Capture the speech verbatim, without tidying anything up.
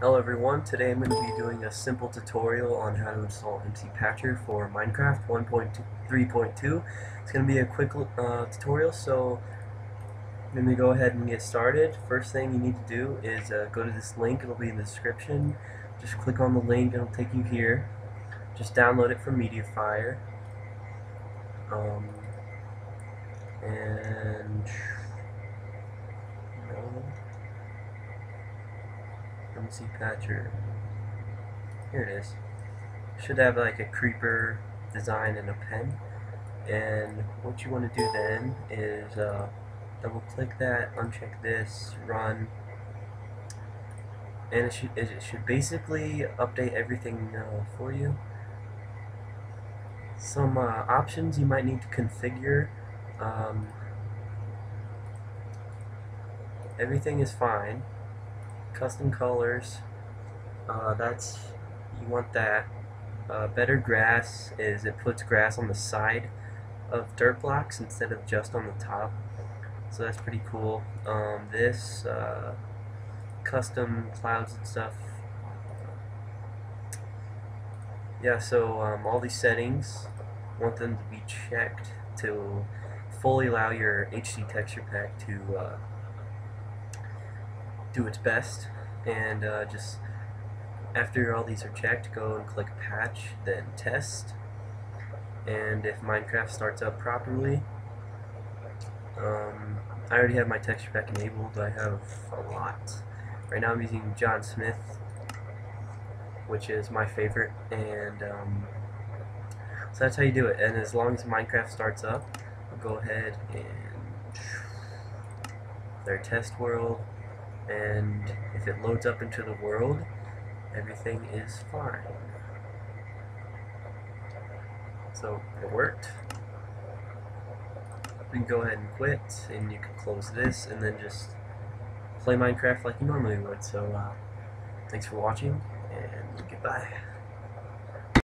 Hello everyone, today I'm going to be doing a simple tutorial on how to install M C Patcher for Minecraft one point three point two. It's going to be a quick uh, tutorial, so I'm going to go ahead and get started. First thing you need to do is uh, go to this link, it'll be in the description. Just click on the link, it'll take you here. Just download it from Mediafire. Um, and... No. M C Patcher. Here it is. Should have like a creeper design and a pen. And what you want to do then is uh, double click that, uncheck this, run, and it should it should basically update everything uh, for you. Some uh, options you might need to configure. Um, everything is fine. Custom colors, uh, that's, you want that. Uh, better grass is it puts grass on the side of dirt blocks instead of just on the top, so that's pretty cool. Um, this uh, custom clouds and stuff, yeah. So um, all these settings, want them to be checked to fully allow your H D texture pack to uh, do its best, and uh, just after all these are checked, go and click patch, then test, and if Minecraft starts up properly, um, I already have my texture pack enabled. I have a lot. Right now I'm using John Smith, which is my favorite, and um, so that's how you do it. And as long as Minecraft starts up, I'll go ahead and their test world. And if it loads up into the world, everything is fine. So it worked. You can go ahead and quit, and you can close this, and then just play Minecraft like you normally would. So uh, thanks for watching, and goodbye.